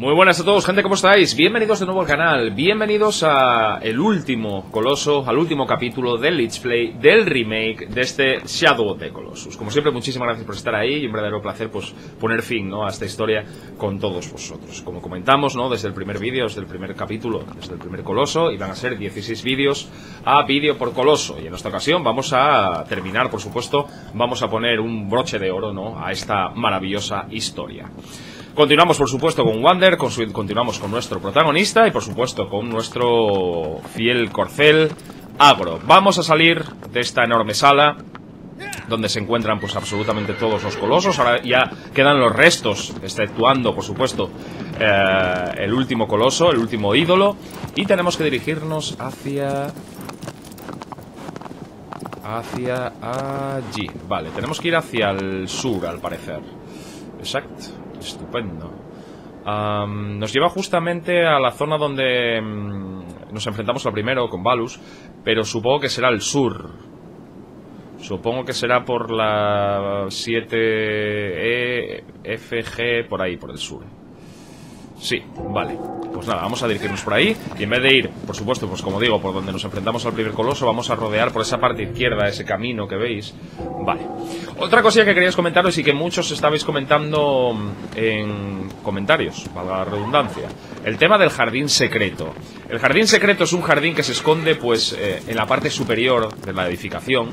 Muy buenas a todos, gente, ¿cómo estáis? Bienvenidos de nuevo al canal, bienvenidos a el último coloso, al último capítulo del Let's Play, del remake de este Shadow of the Colossus. Como siempre, muchísimas gracias por estar ahí y un verdadero placer, pues, poner fin, ¿no?, a esta historia con todos vosotros. Como comentamos, ¿no?, desde el primer vídeo, desde el primer capítulo, desde el primer coloso, y van a ser 16 vídeos a vídeo por coloso. Y en esta ocasión vamos a terminar, por supuesto, vamos a poner un broche de oro, ¿no?, a esta maravillosa historia. Continuamos, por supuesto, con Wander, continuamos con nuestro protagonista y, por supuesto, con nuestro fiel corcel, Agro. Vamos a salir de esta enorme sala donde se encuentran, pues, absolutamente todos los colosos. Ahora ya quedan los restos, exceptuando, por supuesto, el último coloso, el último ídolo. Y tenemos que dirigirnos hacia allí. Vale, tenemos que ir hacia el sur, al parecer. Exacto. Estupendo. Nos lleva justamente a la zona donde nos enfrentamos al primero con Valus, pero supongo que será el sur. Supongo que será por la 7EFG, por ahí, por el sur. Sí, vale. Pues nada, vamos a dirigirnos por ahí. Y en vez de ir, por supuesto, pues como digo, por donde nos enfrentamos al primer coloso, vamos a rodear por esa parte izquierda, ese camino que veis. Vale. Otra cosilla que queríais comentaros y que muchos estabais comentando en comentarios, valga la redundancia, el tema del jardín secreto. El jardín secreto es un jardín que se esconde, pues, en la parte superior de la edificación.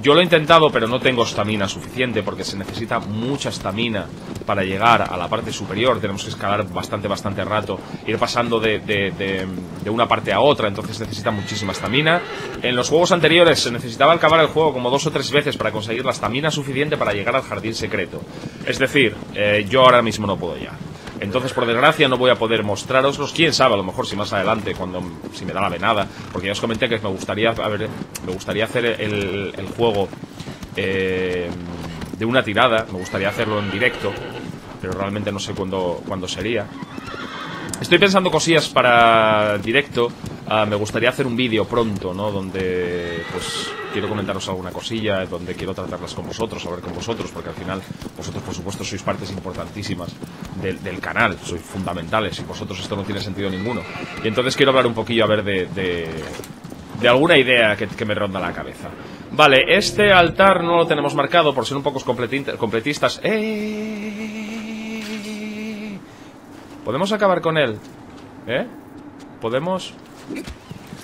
Yo lo he intentado, pero no tengo estamina suficiente, porque se necesita mucha estamina para llegar a la parte superior. Tenemos que escalar bastante rato, ir pasando de una parte a otra, entonces necesita muchísima estamina. En los juegos anteriores se necesitaba acabar el juego como 2 o 3 veces para conseguir la estamina suficiente para llegar al jardín secreto. Es decir, yo ahora mismo no puedo ya. Entonces, por desgracia, no voy a poder mostraroslos. Quién sabe, a lo mejor si más adelante, si me da la venada, porque ya os comenté que me gustaría hacer el juego de una tirada. Me gustaría hacerlo en directo, pero realmente no sé cuándo sería. Estoy pensando cosillas para directo. Me gustaría hacer un vídeo pronto, ¿no?, donde, pues, quiero comentaros alguna cosilla, donde quiero tratarlas con vosotros, hablar con vosotros, porque al final vosotros, por supuesto, sois partes importantísimas del canal, sois fundamentales, y vosotros esto no tiene sentido ninguno. Y entonces quiero hablar un poquillo, a ver, de alguna idea que me ronda la cabeza. Vale, este altar no lo tenemos marcado por ser un poco completistas. ¿Podemos acabar con él? ¿Eh? ¿Podemos...?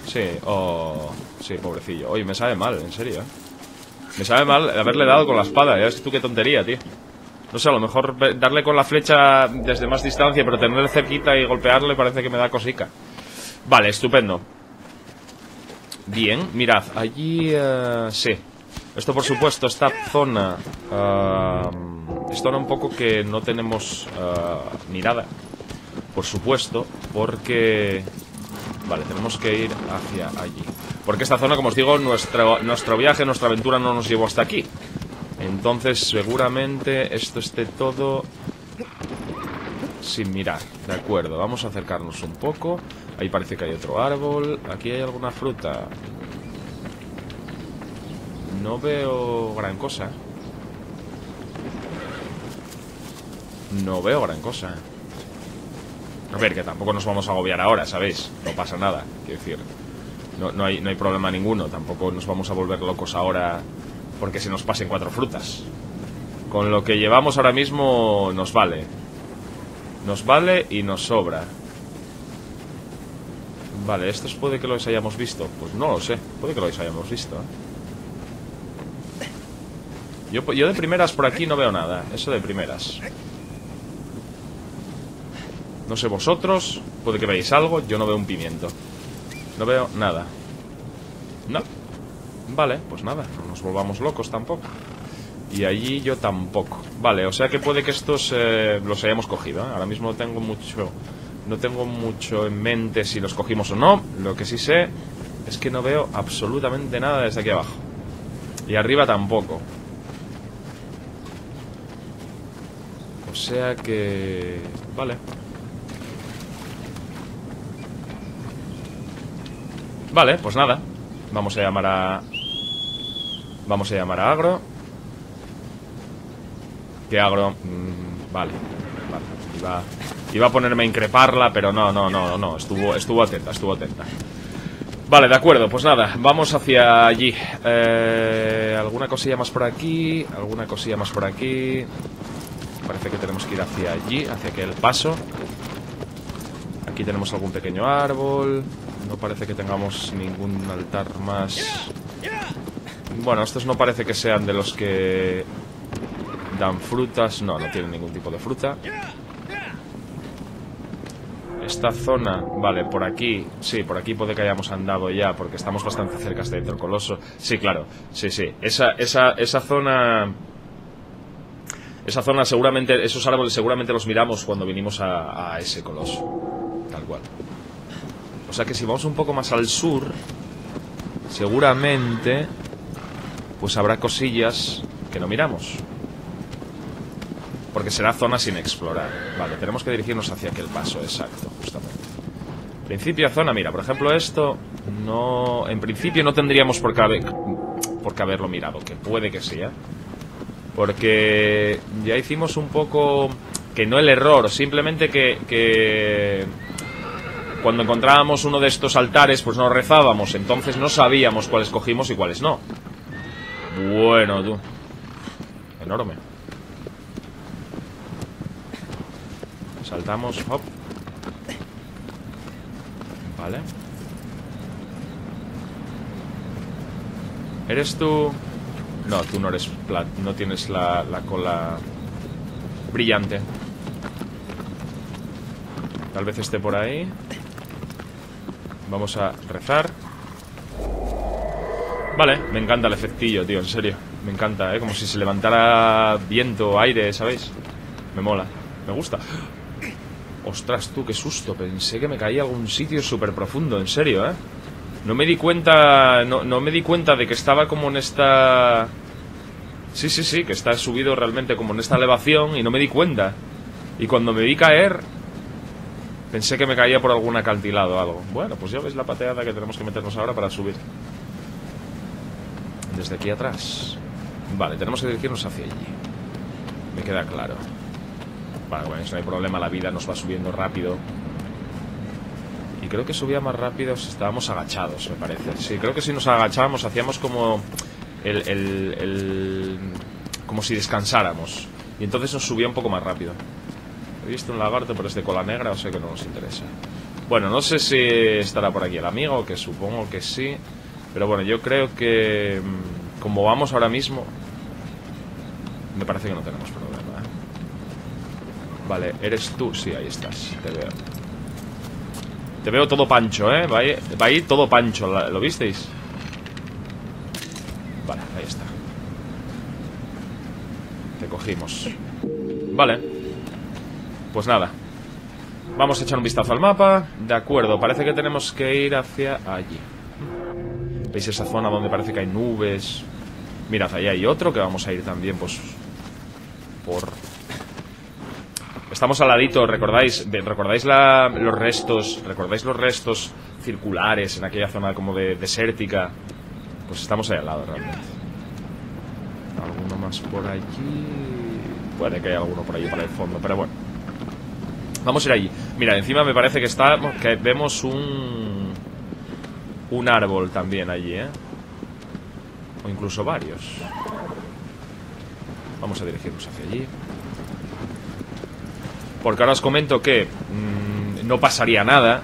Sí, oh... Sí, pobrecillo. Oye, me sabe mal, en serio, ¿eh? Me sabe mal haberle dado con la espada. Ya ves tú qué tontería, tío. No sé, a lo mejor darle con la flecha desde más distancia, pero tenerle cerquita y golpearle parece que me da cosica. Vale, estupendo. Bien, mirad, allí... sí. Esto, por supuesto, esta zona... esto era un poco que no tenemos mirada, por supuesto, porque... Vale, tenemos que ir hacia allí, porque esta zona, como os digo, nuestro viaje, nuestra aventura no nos llevó hasta aquí. Entonces seguramente esto esté todo sin mirar. De acuerdo, vamos a acercarnos un poco. Ahí parece que hay otro árbol. Aquí hay alguna fruta. No veo gran cosa. No veo gran cosa. A ver, que tampoco nos vamos a agobiar ahora, ¿sabéis? No pasa nada, quiero decir, no hay problema ninguno. Tampoco nos vamos a volver locos ahora porque se nos pasen 4 frutas. Con lo que llevamos ahora mismo nos vale. Nos vale y nos sobra. Vale, estos puede que los hayamos visto. Pues no lo sé, puede que los hayamos visto, ¿eh? Yo de primeras por aquí no veo nada. Eso de primeras. No sé vosotros, puede que veáis algo. Yo no veo un pimiento. No veo nada. No. Vale, pues nada, no nos volvamos locos tampoco. Y allí yo tampoco. Vale, o sea que puede que estos los hayamos cogido, ¿eh? Ahora mismo no tengo mucho en mente si los cogimos o no. Lo que sí sé es que no veo absolutamente nada desde aquí abajo. Y arriba tampoco. O sea que... Vale. Vale, pues nada. Vamos a llamar a Agro. ¿Qué Agro? Vale. Iba a ponerme a increparla, pero no. Estuvo atenta. Vale, de acuerdo, pues nada, vamos hacia allí. Alguna cosilla más por aquí, alguna cosilla más por aquí. Parece que tenemos que ir hacia allí, hacia aquel paso. Aquí tenemos algún pequeño árbol. No parece que tengamos ningún altar más. Bueno, estos no parece que sean de los que dan frutas. No, no tienen ningún tipo de fruta. Esta zona, vale, por aquí. Sí, por aquí puede que hayamos andado ya, porque estamos bastante cerca del coloso. Sí, claro, sí, esa zona. Esa zona seguramente, esos árboles seguramente los miramos cuando vinimos a ese coloso. Tal cual. O sea que si vamos un poco más al sur, seguramente pues habrá cosillas que no miramos, porque será zona sin explorar. Vale, tenemos que dirigirnos hacia aquel paso, exacto, justamente. En principio zona, mira, por ejemplo esto, no, en principio no tendríamos por qué haberlo mirado, que puede que sí, ¿eh? Porque ya hicimos un poco, que no el error, simplemente que cuando encontrábamos uno de estos altares, pues nos rezábamos, entonces no sabíamos cuáles cogimos y cuáles no. Bueno, tú. Enorme. Saltamos, hop. Vale. ¿Eres tú? No, tú no eres no tienes la cola brillante. Tal vez esté por ahí. Vamos a rezar. Vale, me encanta el efectillo, tío, en serio. Me encanta, como si se levantara viento, aire, ¿sabéis? Me mola, me gusta. Ostras, tú, qué susto. Pensé que me caía a algún sitio súper profundo, en serio, ¿eh? No me di cuenta. No me di cuenta de que estaba como en esta. Sí, que está subido realmente como en esta elevación. Y no me di cuenta. Y cuando me vi caer, pensé que me caía por algún acantilado o algo. Bueno, pues ya veis la pateada que tenemos que meternos ahora para subir. Desde aquí atrás. Vale, tenemos que dirigirnos hacia allí. Me queda claro. Vale, bueno, no hay problema, la vida nos va subiendo rápido. Y creo que subía más rápido si estábamos agachados, me parece. Sí, creo que si nos agachábamos hacíamos como como si descansáramos. Y entonces nos subía un poco más rápido. He visto un lagarto, pero es de cola negra, o sea que no nos interesa. Bueno, no sé si estará por aquí el amigo, que supongo que sí. Pero bueno, yo creo que como vamos ahora mismo, me parece que no tenemos problema. Vale, ¿eres tú? Sí, ahí estás, te veo. Te veo todo pancho, ¿eh? Va ahí todo pancho, ¿lo visteis? Vale, ahí está. Te cogimos. Vale. Pues nada. Vamos a echar un vistazo al mapa. De acuerdo, parece que tenemos que ir hacia allí. ¿Veis esa zona donde parece que hay nubes? Mirad, ahí hay otro que vamos a ir también, pues... Estamos al ladito, ¿recordáis los restos circulares en aquella zona como de desértica? Pues estamos ahí al lado realmente. ¿Alguno más por allí? Puede que haya alguno por allí para el fondo, pero bueno. Vamos a ir allí. Mira, encima me parece que vemos un árbol también allí, ¿eh? O incluso varios. Vamos a dirigirnos hacia allí. Porque ahora os comento que no pasaría nada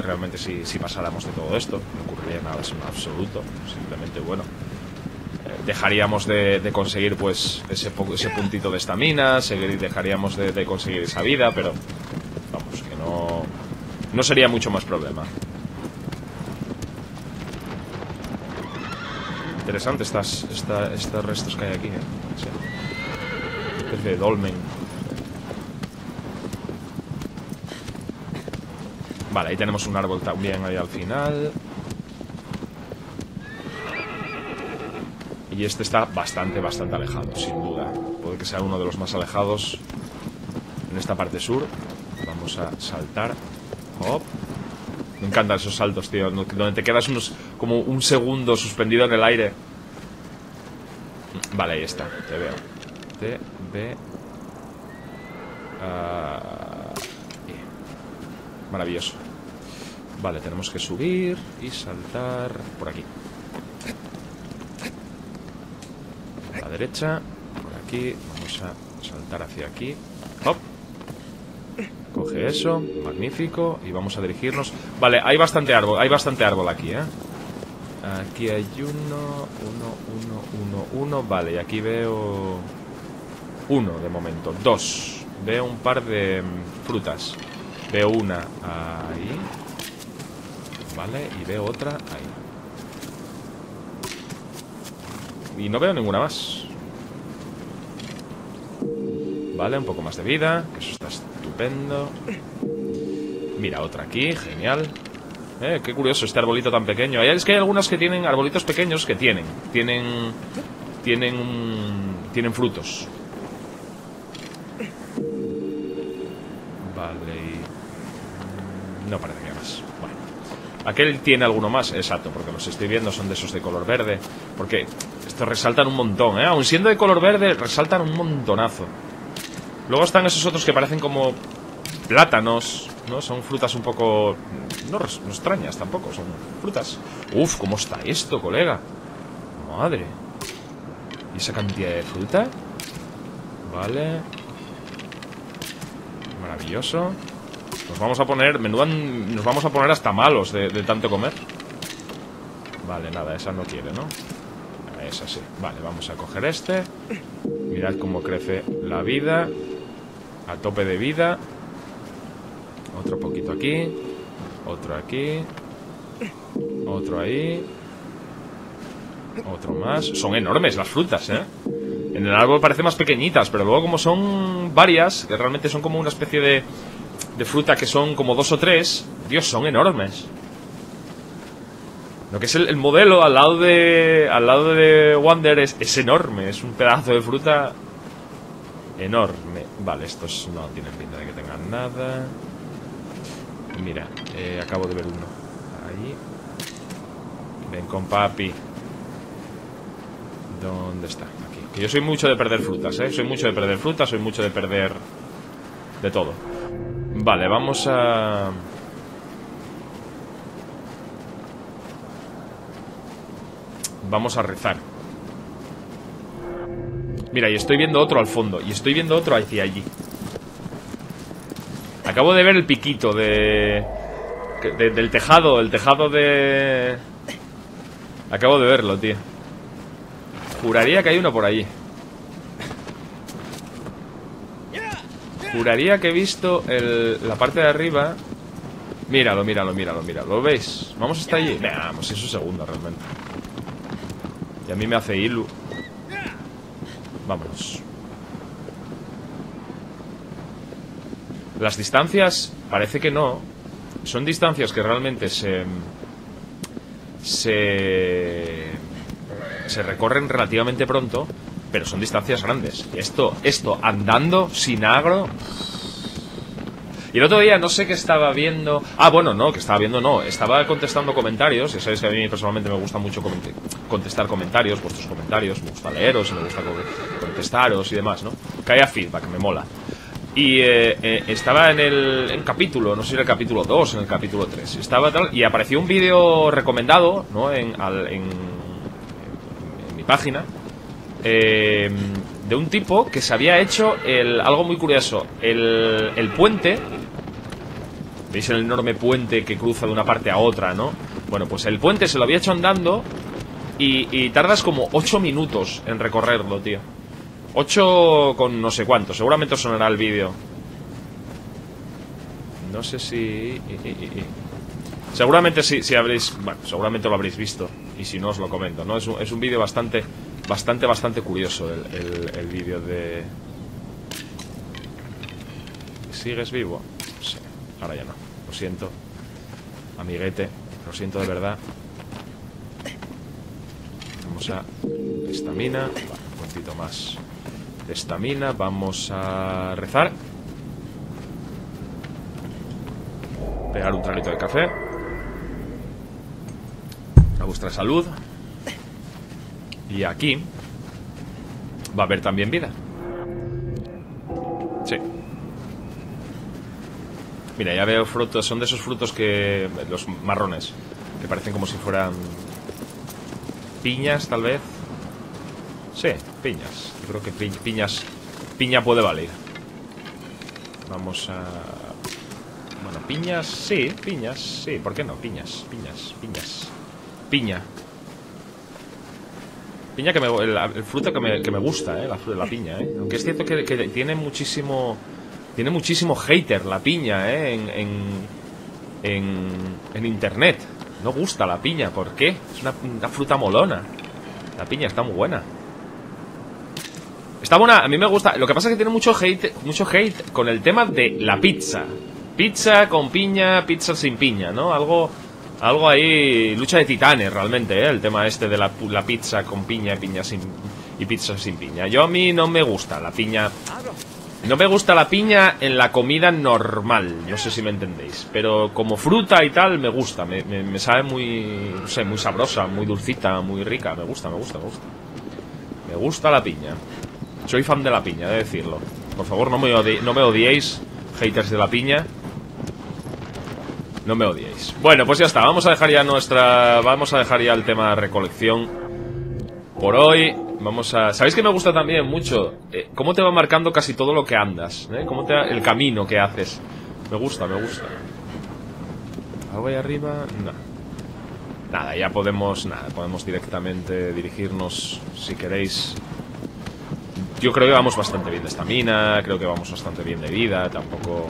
realmente si pasáramos de todo esto. No ocurriría nada en absoluto. Simplemente, bueno, dejaríamos de conseguir pues ese puntito de estamina, dejaríamos de conseguir esa vida, pero vamos, que no sería mucho más problema. Interesante estos restos que hay aquí, ¿eh? Sí. Una especie de dolmen. Vale, ahí tenemos un árbol también ahí al final. Y este está bastante alejado, sin duda. Puede que sea uno de los más alejados en esta parte sur. Vamos a saltar. Hop. Me encantan esos saltos, tío. Donde te quedas como un segundo suspendido en el aire. Vale, ahí está. Te veo. Maravilloso. Vale, tenemos que subir y saltar por aquí. A la derecha, por aquí. Vamos a saltar hacia aquí. ¡Hop! Coge eso, magnífico. Y vamos a dirigirnos. Vale, hay bastante árbol aquí, ¿eh? Aquí hay uno. Vale, y aquí veo uno de momento, dos. Veo un par de frutas. Veo una ahí. Vale, y veo otra ahí. Y no veo ninguna más. Vale, un poco más de vida, que eso está estupendo. Mira, otra aquí, genial. Qué curioso este arbolito tan pequeño. Es que hay algunas que tienen arbolitos pequeños que tienen frutos. Vale, y no parece que hay más. Bueno, aquel tiene alguno más, exacto, porque los estoy viendo son de esos de color verde. Porque estos resaltan un montón, ¿eh? Aun siendo de color verde, resaltan un montonazo. Luego están esos otros que parecen como plátanos, ¿no? Son frutas un poco... No extrañas tampoco, son frutas. Uf, ¿cómo está esto, colega? Madre. ¿Y esa cantidad de fruta? Vale. Maravilloso. Nos vamos a poner... nos vamos a poner hasta malos de tanto comer. Vale, nada, esa no quiere, ¿no? Esa sí. Vale, vamos a coger este. Mirad cómo crece la vida. A tope de vida. Otro poquito aquí. Otro aquí. Otro ahí. Otro más. Son enormes las frutas, ¿eh? En el árbol parecen más pequeñitas, pero luego como son varias, que realmente son como una especie de fruta que son como dos o tres. Dios, son enormes. Lo que es el modelo al lado de Wander es enorme. Es un pedazo de fruta enorme. Vale, estos no tienen pinta de que tengan nada. Mira, acabo de ver uno. Ahí. Ven con papi. ¿Dónde está? Aquí. Que yo soy mucho de perder frutas, ¿eh? Soy mucho de perder frutas, soy mucho de perder... de todo. Vale, vamos a... vamos a rezar. Mira, y estoy viendo otro al fondo. Y estoy viendo otro hacia allí. Acabo de ver el piquito del tejado. El tejado de... acabo de verlo, tío. Juraría que hay uno por allí. Juraría que he visto la parte de arriba. Míralo. ¿Lo veis? ¿Vamos hasta allí? Vamos, es un segundo realmente. Y a mí me hace ilu. Vámonos. Las distancias, parece que no. Son distancias que realmente se recorren relativamente pronto, pero son distancias grandes. Esto andando sin agro. Y el otro día no sé qué estaba viendo. Estaba contestando comentarios. Ya sabéis que a mí personalmente me gusta mucho contestar comentarios, vuestros comentarios. Me gusta leeros, me gusta contestaros y demás, ¿no? Que haya feedback, me mola. Y estaba en capítulo, no sé si era el capítulo 2, en el capítulo 3. Estaba tal, y apareció un vídeo recomendado, ¿no? En mi página. De un tipo que se había hecho algo muy curioso. El puente. ¿Veis el enorme puente que cruza de una parte a otra, no? Bueno, pues el puente se lo había hecho andando. Y tardas como 8 minutos en recorrerlo, tío. 8 con no sé cuánto. Seguramente os sonará el vídeo. No sé si... seguramente si habréis... bueno, seguramente lo habréis visto. Y si no, os lo comento, ¿no? Es un vídeo bastante curioso. El vídeo de... ¿Sigues vivo? Sí. Ahora ya no. Lo siento, amiguete. Lo siento de verdad. Vamos a... estamina. Vale, un puntito más de estamina. Vamos a rezar. Pegar un traguito de café. A vuestra salud. Y aquí va a haber también vida. Sí. Mira, ya veo frutos. Son de esos frutos que... los marrones. Que parecen como si fueran... piñas, tal vez. Sí, piñas. Yo creo que piñas... piña puede valer. Vamos a... bueno, piñas, sí, ¿por qué no? Piña. Piña que me... el fruto que me gusta, la piña, Aunque es cierto que tiene muchísimo... tiene muchísimo hater la piña, en internet. No gusta la piña, ¿por qué? Es una fruta molona. La piña está muy buena. Está buena, a mí me gusta. Lo que pasa es que tiene mucho hate con el tema de la pizza. Pizza con piña, pizza sin piña, ¿no? Algo ahí, lucha de titanes realmente, El tema este de la pizza con piña, y pizza sin piña. Yo a mí no me gusta la piña. No me gusta la piña en la comida normal, no sé si me entendéis. Pero como fruta y tal, me gusta, me sabe muy, no sé, muy sabrosa, muy dulcita, muy rica. Me gusta. Me gusta la piña. Soy fan de la piña, he de decirlo. Por favor, no me odiéis, haters de la piña. No me odiéis. Bueno, pues ya está, vamos a dejar ya el tema de recolección por hoy. Vamos a... ¿Sabéis que me gusta también mucho? Cómo te va marcando casi todo lo que andas, Cómo te va... el camino que haces. Me gusta. ¿Algo ahí arriba? No. Nada, ya podemos... nada, podemos directamente dirigirnos, si queréis. Yo creo que vamos bastante bien de estamina, creo que vamos bastante bien de vida, tampoco...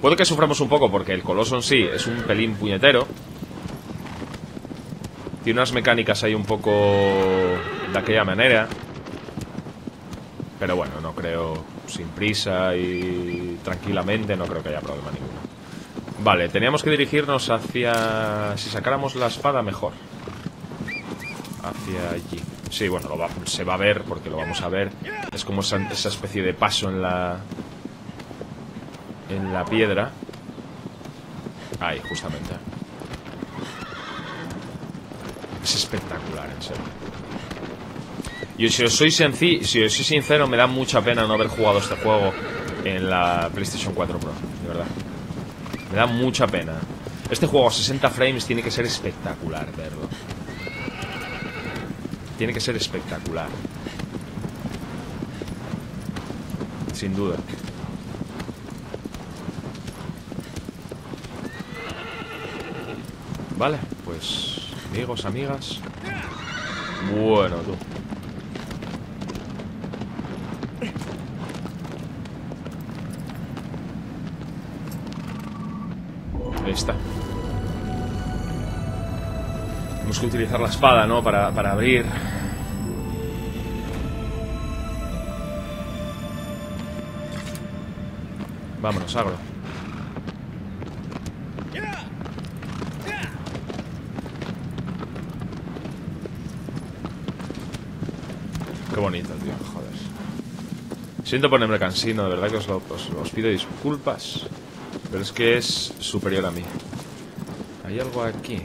Puede que suframos un poco porque el coloso en sí es un pelín puñetero. Tiene unas mecánicas ahí un poco de aquella manera. Pero bueno, no creo, sin prisa y tranquilamente, no creo que haya problema ninguno. Vale, teníamos que dirigirnos hacia... si sacáramos la espada, mejor. Hacia allí. Sí, bueno, se va a ver porque lo vamos a ver. Es como esa especie de paso en la piedra. Ahí, justamente. Es espectacular, en serio. Y si os soy sincero, me da mucha pena no haber jugado este juego en la PlayStation 4 Pro, de verdad. Me da mucha pena. Este juego a 60 frames tiene que ser espectacular, verlo. Tiene que ser espectacular. Sin duda. Vale, pues... amigos, amigas. Bueno, tú. Ahí está. Tenemos que utilizar la espada, ¿no? Para abrir. Vámonos, Agro. Bonito, tío, joder. Siento ponerme cansino, de verdad que os pido disculpas. Pero es que es superior a mí. Hay algo aquí.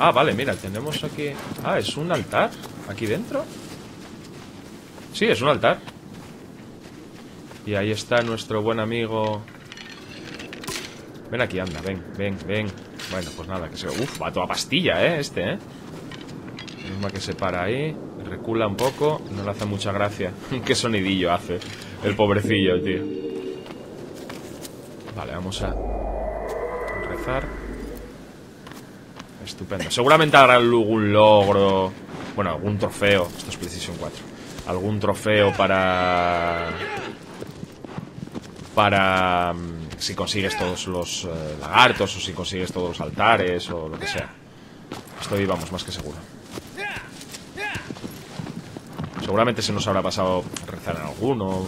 Ah, vale, mira, tenemos aquí... ah, ¿es un altar? ¿Aquí dentro? Sí, es un altar. Y ahí está nuestro buen amigo. Ven aquí, anda, ven. Bueno, pues nada, que se... uf, va toda pastilla, que se para ahí, recula un poco. No le hace mucha gracia. Qué sonidillo hace el pobrecillo, tío. Vale, vamos a rezar. Estupendo. Seguramente habrá algún logro. Bueno, algún trofeo. Esto es PlayStation 4. Algún trofeo para si consigues todos los lagartos, o si consigues todos los altares, o lo que sea. Estoy, vamos, más que seguro. Seguramente se nos habrá pasado rezar en alguno.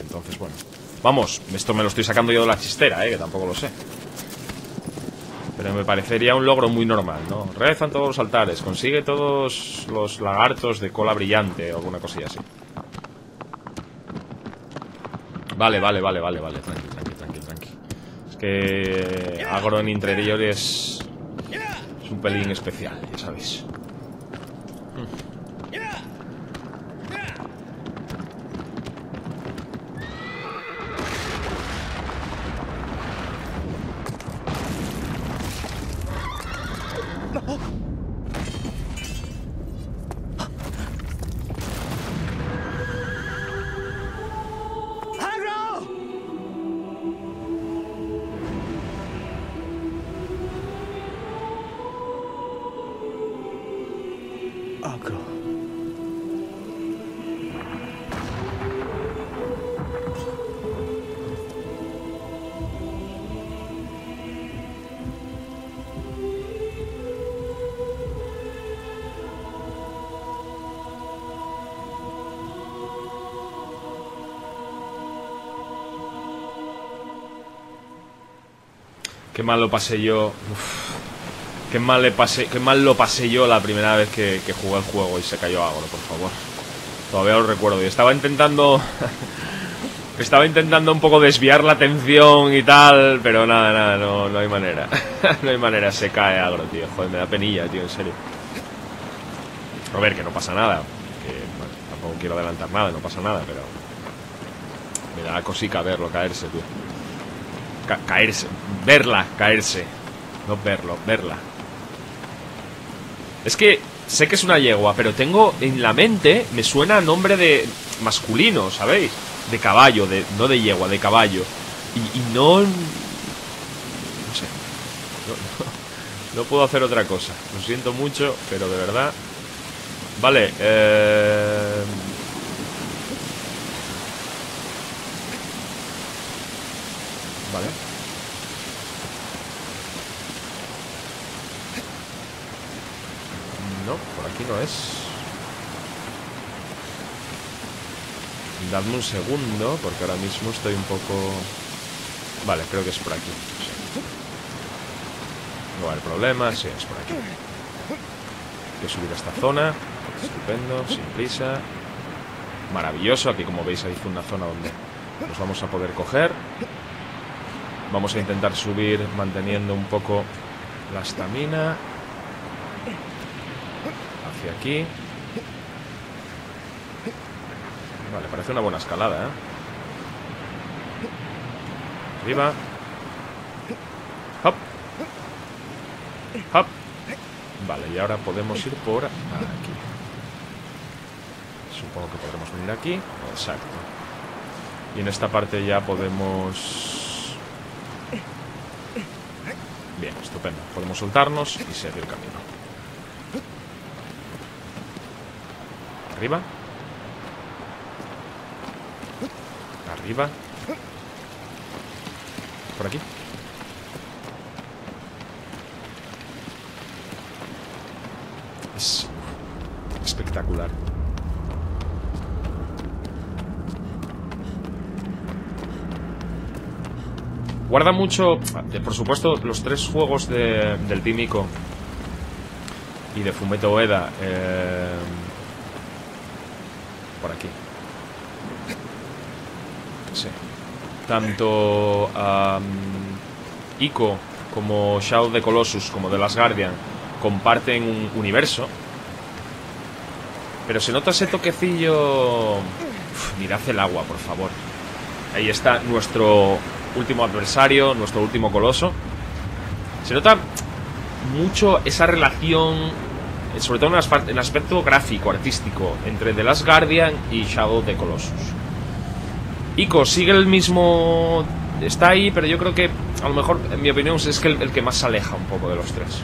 Entonces, bueno. Vamos, esto me lo estoy sacando yo de la chistera, que tampoco lo sé. Pero me parecería un logro muy normal, ¿no? Rezan todos los altares, consigue todos los lagartos de cola brillante o alguna cosilla así. Vale. Tranqui. Es que Agro en interiores es un pelín especial, ya sabéis. Qué mal lo pasé yo. Uf. Qué mal lo pasé yo la primera vez que jugué el juego y se cayó Agro, por favor. Todavía lo recuerdo. Y estaba intentando... un poco desviar la atención y tal, pero nada, no hay manera. No hay manera, se cae Agro, tío. Joder, me da penilla, tío, en serio. A ver, que no pasa nada. Que, bueno, tampoco quiero adelantar nada, no pasa nada, pero... me da cosica verlo caerse, tío. Caerse. Verla caerse. No verlo, verla. Es que sé que es una yegua, pero tengo en la mente, me suena a nombre de masculino, ¿sabéis? De caballo, no de yegua, de caballo. Y no... no sé. No puedo hacer otra cosa. Lo siento mucho, pero de verdad... Vale, Vale. No, por aquí no es. Dadme un segundo, porque ahora mismo estoy un poco... Vale, creo que es por aquí. Sí. No va a haber problema, sí, es por aquí. Voy a subir a esta zona. Estupendo, sin prisa. Maravilloso, aquí como veis hay una zona donde nos vamos a poder coger. Vamos a intentar subir manteniendo un poco la estamina. Hacia aquí. Vale, parece una buena escalada, ¿eh? Arriba. Hop. Hop. Vale, y ahora podemos ir por aquí. Supongo que podremos venir aquí. Exacto. Y en esta parte ya podemos... Bien, estupendo. Podemos soltarnos y seguir el camino. Arriba. Arriba. Por aquí. Es espectacular. Guarda mucho, por supuesto, los tres juegos del Team Ico y de Fumito Ueda. Por aquí. Sí. Tanto Ico como Shadow of the Colossus como The Last Guardian comparten un universo, pero se nota ese toquecillo. Uf, mirad el agua, por favor. Ahí está nuestro último adversario, nuestro último coloso. Se nota mucho esa relación, sobre todo en el aspecto gráfico, artístico, entre The Last Guardian y Shadow of the Colossus. Ico sigue el mismo... Está ahí, pero yo creo que, a lo mejor, en mi opinión, es que el que más se aleja un poco de los tres.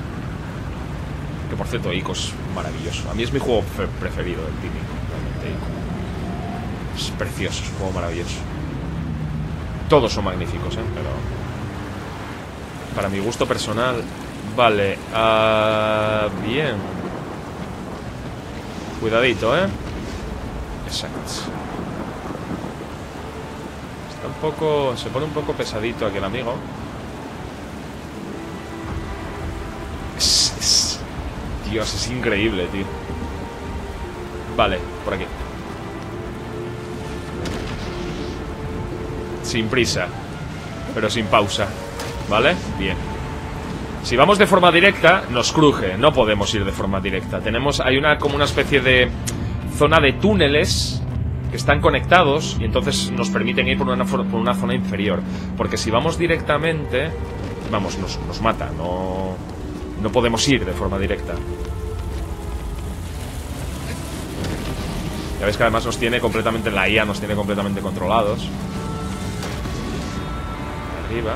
Que, por cierto, Ico es maravilloso. A mí es mi juego preferido del Team Ico, realmente, Ico. Es precioso, es un juego maravilloso. Todos son magníficos, pero... para mi gusto personal... Vale, bien. Cuidadito, exacto. Un poco, se pone un poco pesadito aquí el amigo. Dios, es increíble, tío. Vale, por aquí. Sin prisa, pero sin pausa. ¿Vale? Bien. Si vamos de forma directa, nos cruje. No podemos ir de forma directa. Tenemos, hay una como una especie de zona de túneles que están conectados y entonces nos permiten ir por una zona inferior, porque si vamos directamente, vamos, nos mata. No podemos ir de forma directa. Ya veis que además nos tiene completamente, la IA nos tiene completamente controlados. Arriba.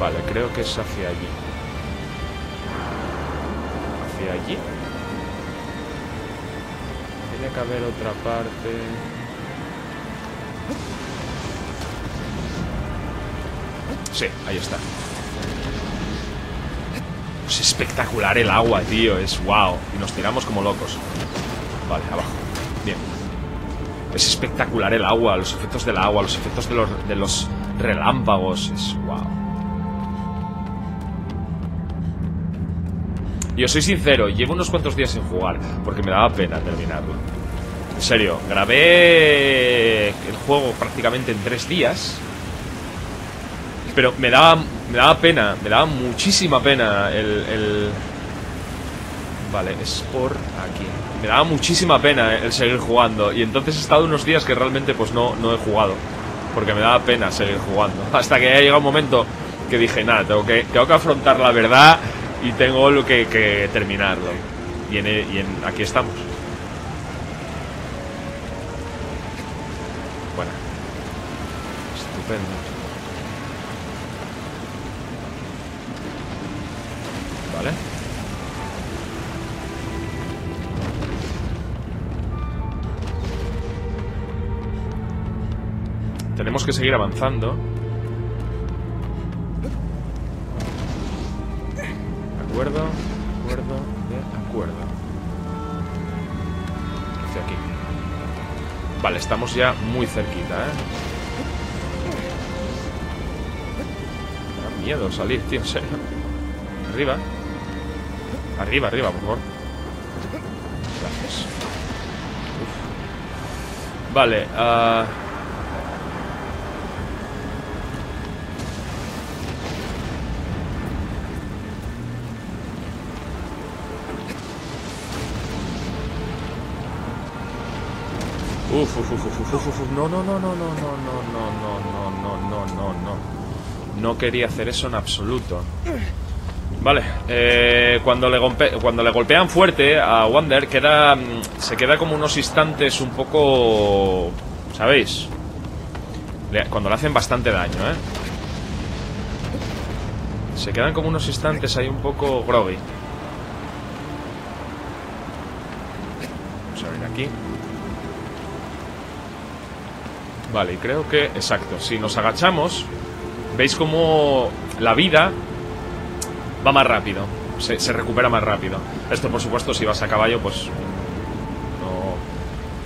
Vale, creo que es hacia allí. Hacia allí. Tiene que haber otra parte. Sí, ahí está. Es espectacular el agua, tío. Es wow. Y nos tiramos como locos. Vale, abajo. Bien. Es espectacular el agua. Los efectos del agua. Los efectos de los relámpagos. Es wow. Y os soy sincero, llevo unos cuantos días sin jugar porque me daba pena terminarlo. En serio, grabé el juego prácticamente en 3 días. Pero me daba pena, me daba muchísima pena el... Vale, es por aquí. Me daba muchísima pena el seguir jugando. Y entonces he estado unos días que realmente pues no he jugado, porque me daba pena seguir jugando. Hasta que ha llegado un momento que dije, nada, tengo que afrontar la verdad y tengo que terminarlo. Y aquí estamos. Bueno. Estupendo. ¿Vale? Tenemos que seguir avanzando. De acuerdo, de acuerdo, de acuerdo. Hacia aquí. Vale, estamos ya muy cerquita, Me da miedo salir, tío, en serio. Arriba. Arriba, arriba, por favor. Gracias. Uf. Vale, No quería hacer eso en absoluto. Vale, cuando le golpean fuerte a Wander se queda como unos instantes un poco, ¿sabéis? Cuando le hacen bastante daño, se quedan como unos instantes ahí un poco groggy. Vamos a ver aquí. Vale, y creo que, exacto, si nos agachamos, veis como la vida va más rápido, se recupera más rápido. Esto, por supuesto, si vas a caballo, pues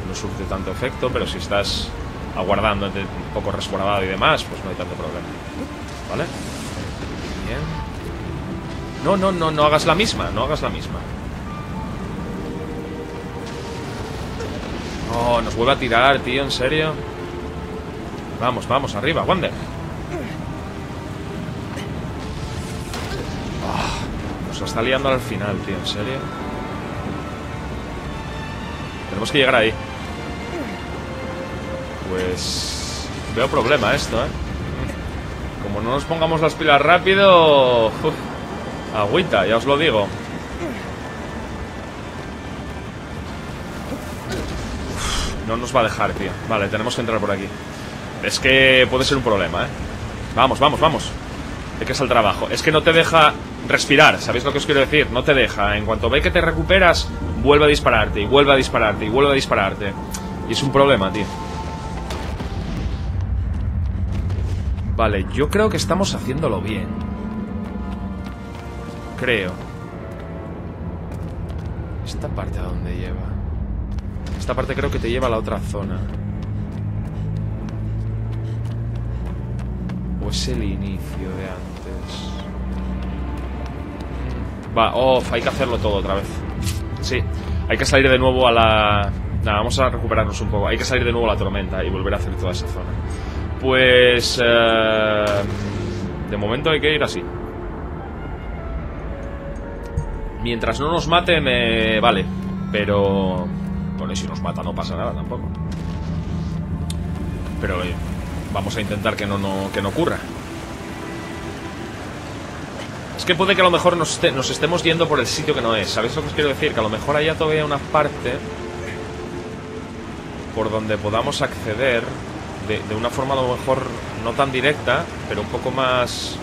no surte tanto efecto, pero si estás aguardándote un poco resguardado y demás, pues no hay tanto problema. ¿Vale? Bien. No hagas la misma, no hagas la misma. No, nos vuelve a tirar, tío, en serio. Vamos, vamos, arriba, Wander. Oh, nos la está liando al final, tío, en serio. Tenemos que llegar ahí. Pues... veo problema esto, Como no nos pongamos las pilas rápido... agüita, ya os lo digo. Uf, no nos va a dejar, tío. Vale, tenemos que entrar por aquí. Es que puede ser un problema, Vamos, vamos, vamos. ¿De qué es el trabajo? Es que no te deja respirar, ¿sabéis lo que os quiero decir? No te deja. En cuanto ve que te recuperas, vuelve a dispararte, y vuelve a dispararte, y vuelve a dispararte. Y es un problema, tío. Vale, yo creo que estamos haciéndolo bien. Creo. ¿Esta parte a dónde lleva? Esta parte creo que te lleva a la otra zona. ¿O es el inicio de antes? Va, hay que hacerlo todo otra vez. Sí, hay que salir de nuevo a la... Nada, vamos a recuperarnos un poco. Hay que salir de nuevo a la tormenta y volver a hacer toda esa zona. Pues... de momento hay que ir así. Mientras no nos mate me... Vale, pero... Bueno, y si nos mata no pasa nada tampoco. Pero... vamos a intentar que no ocurra. Es que puede que a lo mejor nos estemos yendo por el sitio que no es. ¿Sabéis lo que os quiero decir? Que a lo mejor haya todavía una parte por donde podamos acceder de una forma a lo mejor no tan directa, pero un poco más...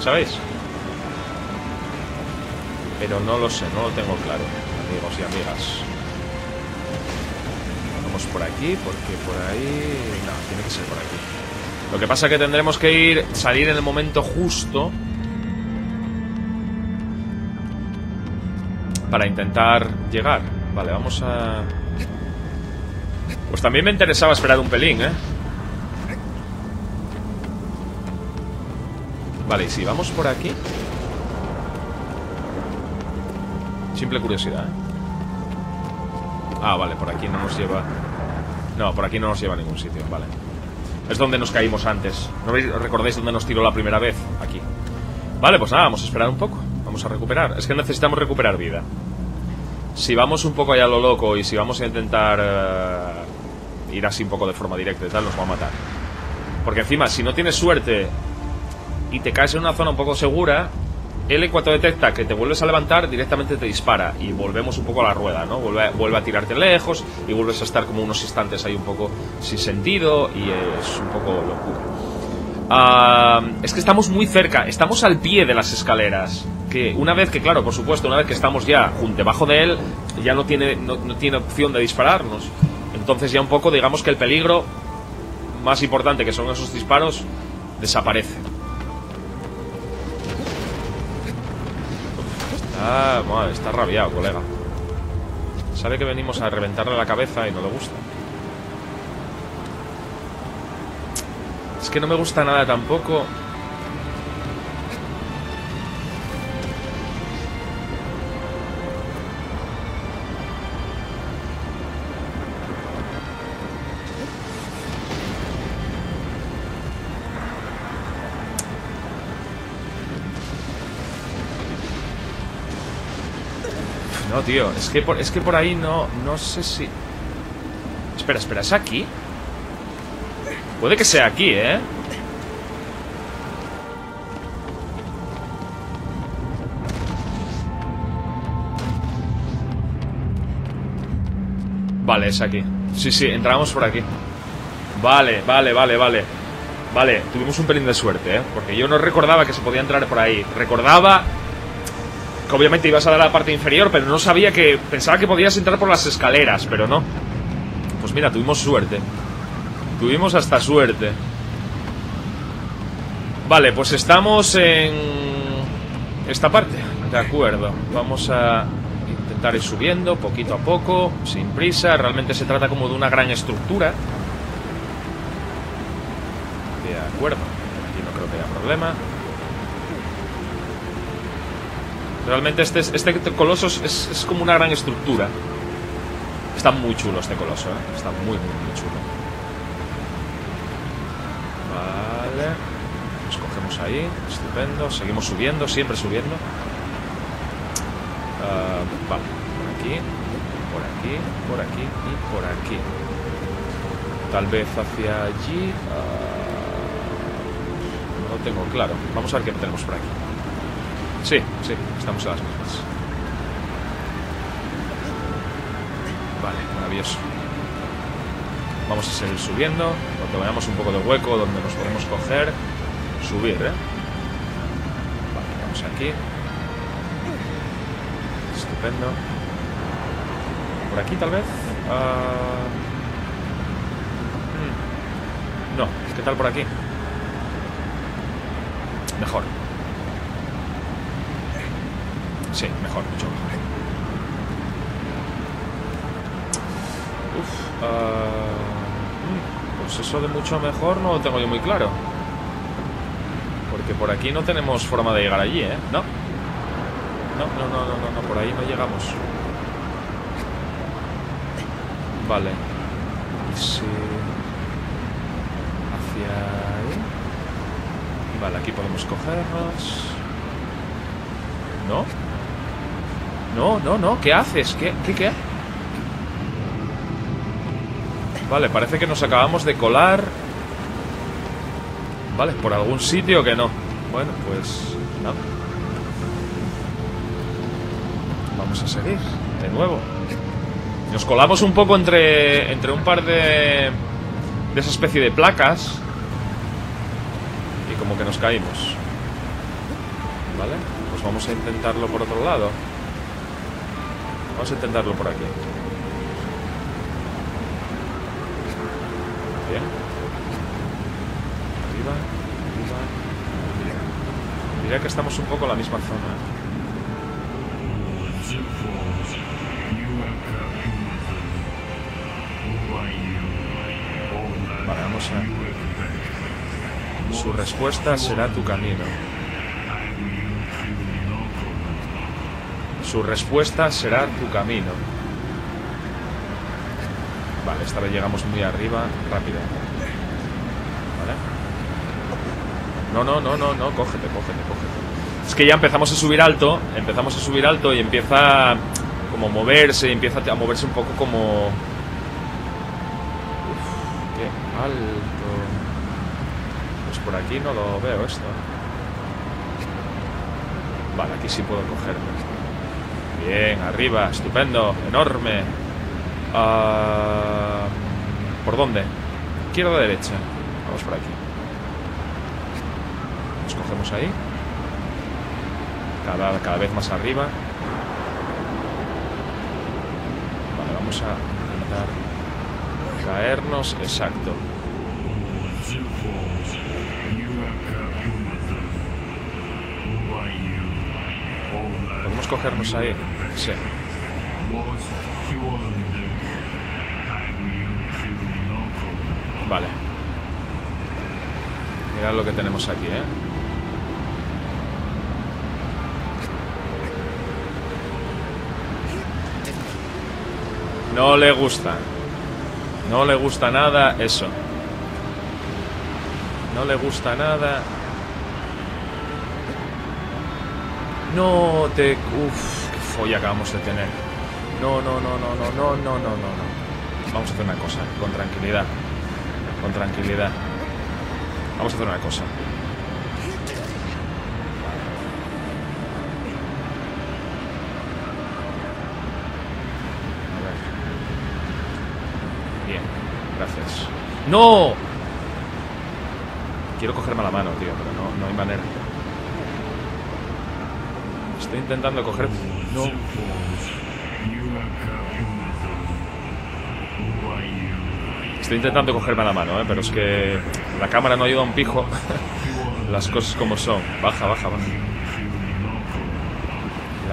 ¿Sabéis? Pero no lo sé, no lo tengo claro, amigos y amigas. Vamos por aquí, porque por ahí... No, tiene que ser por aquí. Lo que pasa es que tendremos que salir en el momento justo para intentar llegar. Vale, vamos a... Pues también me interesaba esperar un pelín, Vale, y si vamos por aquí. Simple curiosidad, ¿eh? Ah, vale, por aquí no nos lleva. No, por aquí no nos lleva a ningún sitio, vale. Es donde nos caímos antes. ¿No recordáis dónde nos tiró la primera vez? Aquí. Vale, pues nada, vamos a esperar un poco. Vamos a recuperar. Es que necesitamos recuperar vida. Si vamos un poco allá a lo loco y si vamos a intentar ir así un poco de forma directa y tal, nos va a matar. Porque encima, si no tienes suerte y te caes en una zona un poco segura, él en cuanto detecta que te vuelves a levantar, directamente te dispara. Y volvemos un poco a la rueda, ¿no? Vuelve a tirarte lejos y vuelves a estar como unos instantes ahí un poco sin sentido. Y es un poco locura. Es que estamos muy cerca. Estamos al pie de las escaleras. Que una vez que, claro, por supuesto, una vez que estamos ya debajo de él, ya no tiene opción de dispararnos. Entonces ya un poco, digamos que el peligro más importante, que son esos disparos, desaparece. Ah, madre, está rabiado, colega. Sabe que venimos a reventarle la cabeza y no le gusta. Es que no me gusta nada tampoco. No, tío, es que por ahí no sé si... Espera, espera, ¿es aquí? Puede que sea aquí, ¿eh? Vale, es aquí. Sí, entramos por aquí. Vale. Vale, tuvimos un pelín de suerte, ¿eh? Porque yo no recordaba que se podía entrar por ahí. Recordaba... Obviamente ibas a dar a la parte inferior, pero no sabía que... Pensaba que podías entrar por las escaleras, pero no. Pues mira, tuvimos suerte. Tuvimos hasta suerte. Vale, pues estamos en... esta parte. De acuerdo. Vamos a intentar ir subiendo poquito a poco, sin prisa. Realmente se trata como de una gran estructura. De acuerdo. Aquí no creo que haya problema. Realmente este coloso es como una gran estructura. Está muy chulo este coloso, ¿eh? Está muy chulo. Vale. Nos cogemos ahí. Estupendo. Seguimos subiendo, siempre subiendo. Vale. Por aquí y por aquí. Tal vez hacia allí. No lo tengo claro. Vamos a ver qué tenemos por aquí. Sí, estamos a las mismas. Vale, maravilloso. Vamos a seguir subiendo. Cuando veamos un poco de hueco donde nos podemos coger, subir, ¿eh? Vale, vamos aquí. Estupendo. ¿Por aquí tal vez? No, ¿qué tal por aquí? Mejor. Sí, mejor, mucho mejor. Pues eso de mucho mejor no lo tengo yo muy claro. Porque por aquí no tenemos forma de llegar allí, ¿eh? ¿No? No, por ahí no llegamos. Vale. Y si... hacia ahí. Vale, aquí podemos cogernos. ¿No? No, ¿qué haces? ¿Qué? Vale, parece que nos acabamos de colar. Vale, por algún sitio que no. Bueno, pues... nada. Vamos a seguir, de nuevo. Nos colamos un poco entre un par de esa especie de placas. Y como que nos caímos. Vale, pues vamos a intentarlo por otro lado. Vamos a intentarlo por aquí. Bien. Arriba. Diría que estamos un poco en la misma zona. Vale, vamos a... Su respuesta será tu camino. Su respuesta será tu camino. Vale, esta vez llegamos muy arriba, rápido. Vale. No, cógete. Es que ya empezamos a subir alto, y empieza como a moverse, un poco como... Uf, qué alto. Pues por aquí no lo veo esto. Vale, aquí sí puedo cogerlo. Bien, arriba, estupendo, enorme. ¿Por dónde? Izquierda o derecha. Vamos por aquí. Nos cogemos ahí. Cada vez más arriba. Vale, vamos a intentar caernos. Exacto. Podemos cogernos ahí. Sí. Vale. Mirad lo que tenemos aquí, ¿eh? No le gusta. No le gusta nada eso. No le gusta nada. No te... Uff, qué folla acabamos de tener. No. Vamos a hacer una cosa, con tranquilidad. Bien, gracias. ¡No! Quiero cogerme la mano, tío, pero no hay manera. Estoy intentando coger... No. Estoy intentando cogerme la mano, pero es que la cámara no ayuda a un pijo. Las cosas como son. Baja. La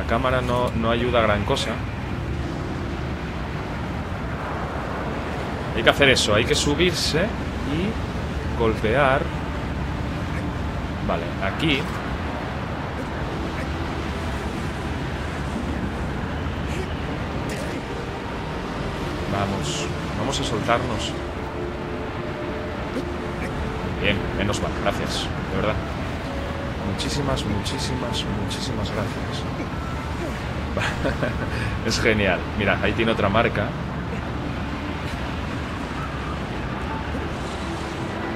cámara no ayuda a gran cosa. Hay que hacer eso, hay que subirse y golpear. Vale, aquí. Vamos a soltarnos. Bien, menos mal, gracias, de verdad. Muchísimas gracias. Es genial. Mira, ahí tiene otra marca.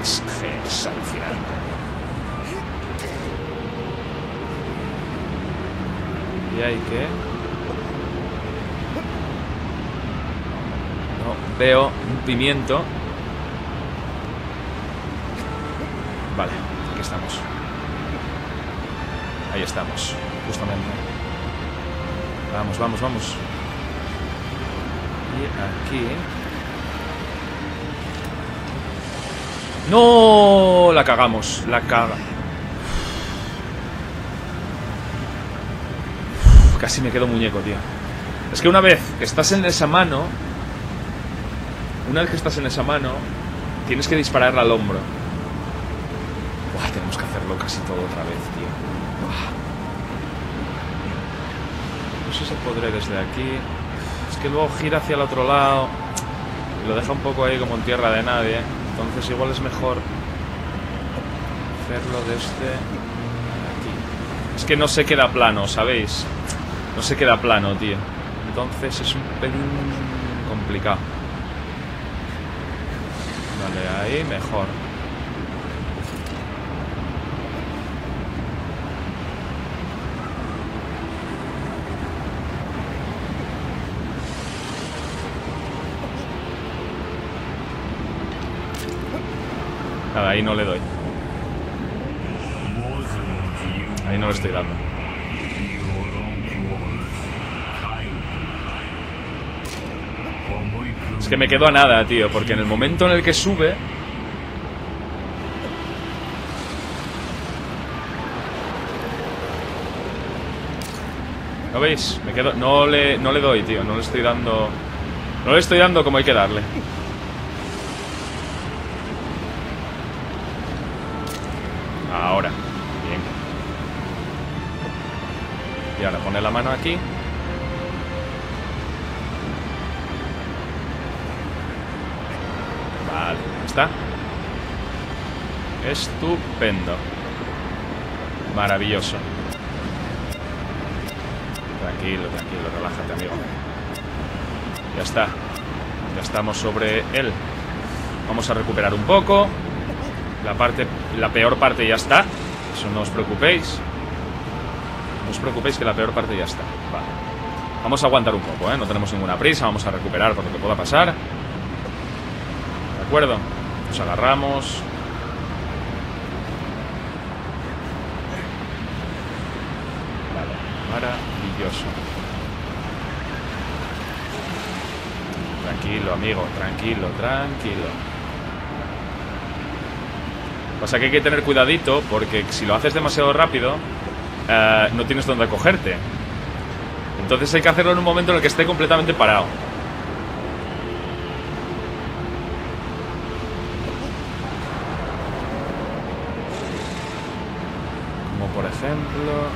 Es alucinante. Y hay que... Veo un pimiento. Vale, aquí estamos. Ahí estamos, justamente. Vamos. Y aquí... ¡No! La cagamos, Casi me quedo muñeco, tío. Es que una vez que estás en esa mano... tienes que dispararla al hombro. Buah, tenemos que hacerlo casi todo otra vez, tío. Buah. No sé si podré desde aquí. Es que luego gira hacia el otro lado. Y lo deja un poco ahí como en tierra de nadie. Entonces igual es mejor hacerlo desde aquí. Es que no se queda plano, ¿sabéis? No se queda plano, tío. Entonces es un pelín complicado. Ahí mejor. Nada, ahí no le doy. Ahí no le estoy dando. Es que me quedo a nada, tío, porque en el momento en el que sube... ¿Lo veis? Me quedo... No le doy, tío. No le estoy dando como hay que darle. Ahora. Bien. Y ahora pone la mano aquí. está. Estupendo. Maravilloso. Tranquilo, tranquilo, relájate, amigo. Ya está. Ya estamos sobre él. Vamos a recuperar un poco. La peor parte ya está. Eso no os preocupéis. No os preocupéis que la peor parte ya está. Vale. Vamos a aguantar un poco, ¿eh? No tenemos ninguna prisa. Vamos a recuperar por lo que pueda pasar. ¿De acuerdo? Nos agarramos. Vale. Maravilloso. Tranquilo, amigo. Tranquilo, tranquilo. Pasa que hay que tener cuidadito, porque si lo haces demasiado rápido, no tienes dónde cogerte. Entonces hay que hacerlo en un momento en el que esté completamente parado. Como por ejemplo...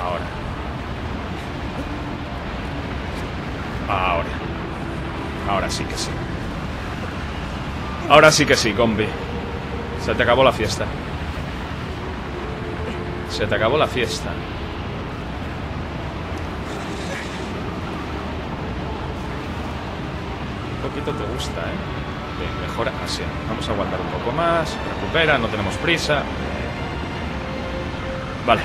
ahora. Ahora. Ahora sí que sí. Ahora sí que sí, combi. Se te acabó la fiesta. Se te acabó la fiesta. Un poquito te gusta, ¿eh? Bien, mejora así. Vamos a aguantar un poco más. Recupera, no tenemos prisa. Vale.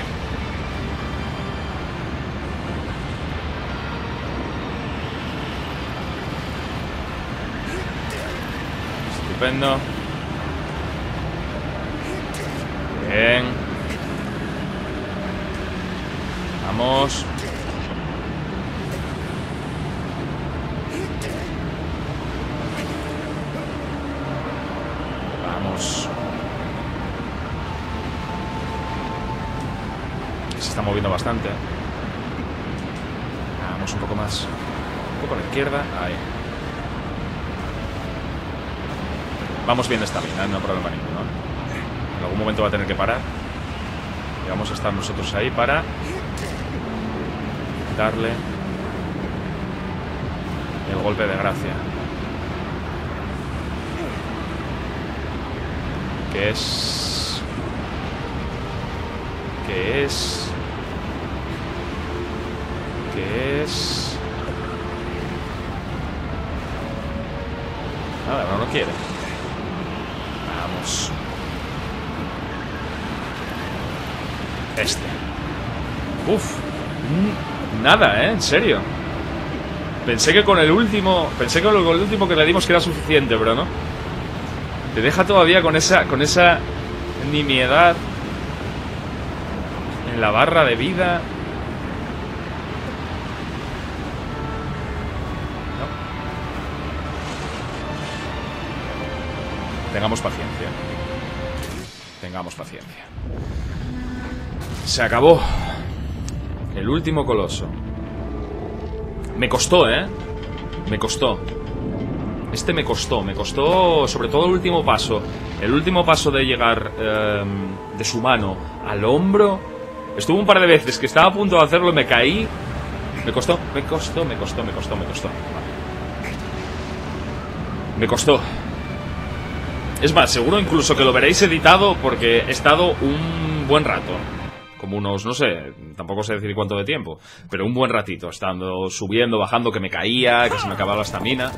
Estupendo. Bien. Vamos. Vamos. Se está moviendo bastante. Vamos un poco más. Un poco a la izquierda. Ahí. Vamos bien esta mina, no hay problema ninguno. En algún momento va a tener que parar. Y vamos a estar nosotros ahí para darle el golpe de gracia. Que es... Nada, no lo quiere. Este. Uf. Nada, ¿eh? En serio. Pensé que con el último que le dimos que era suficiente, pero no. Te deja todavía con esa nimiedad en la barra de vida. No. Tengamos paciencia. Tengamos paciencia. Se acabó. El último coloso. Me costó, ¿eh? Me costó. Este me costó. Me costó sobre todo el último paso. El último paso de llegar de su mano al hombro. Estuvo un par de veces que estaba a punto de hacerlo. Me caí. Me costó. Vale. Me costó. Es más, seguro incluso que lo veréis editado porque he estado un buen rato. Como unos, no sé, tampoco sé decir cuánto de tiempo, pero un buen ratito, estando subiendo, bajando, que me caía, que se me acababa la estamina.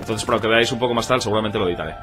Entonces, para que veáis un poco más tal, seguramente lo editaré.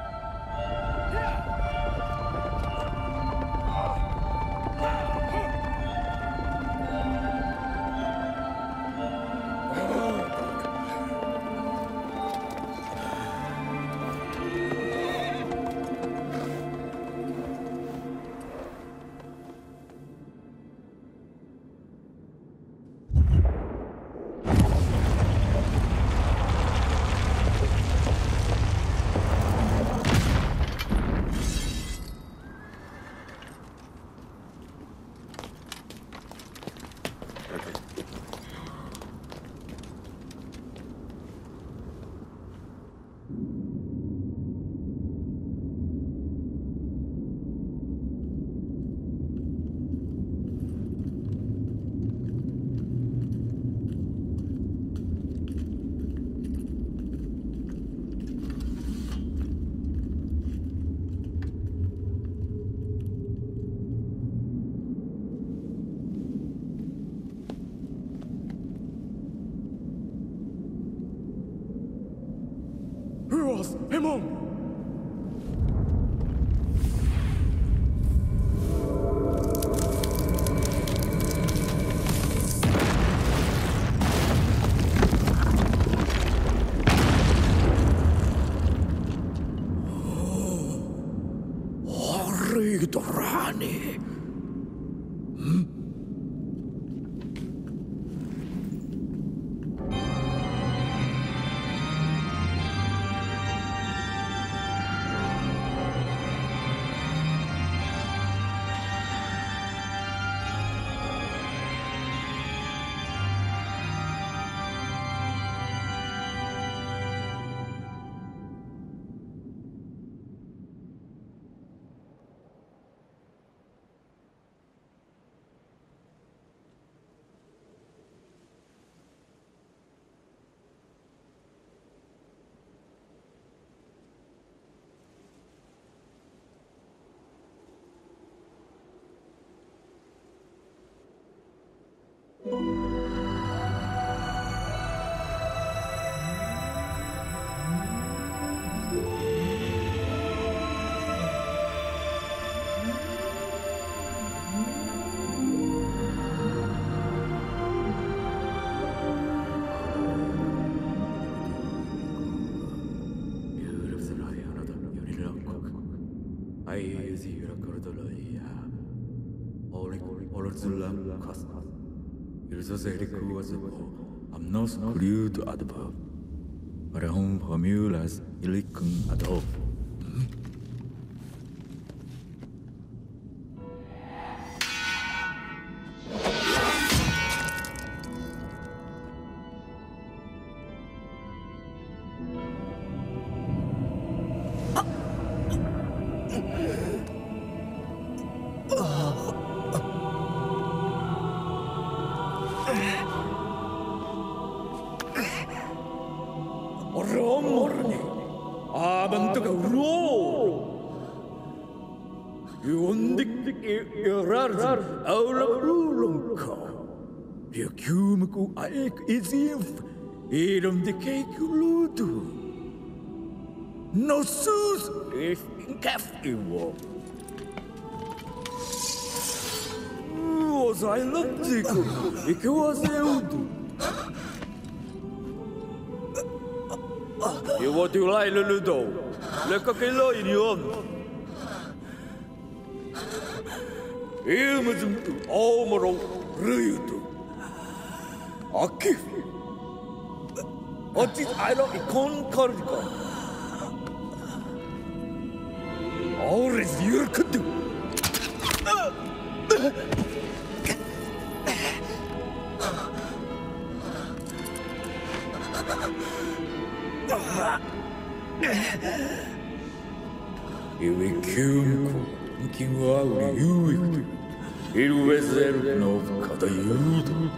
Vamos, Hemón. I'm not screwed above, but I'm from you as Ilikun at all. It's if Edom the cake you do. No sus if in cafe war. Was I loved it? It was Eudu. You want to lie, Luludo? Look at the in your own. You must do all more. Okay. What is I don't icon corrigo? All is you could do. You will kill you. It was there no Katayud.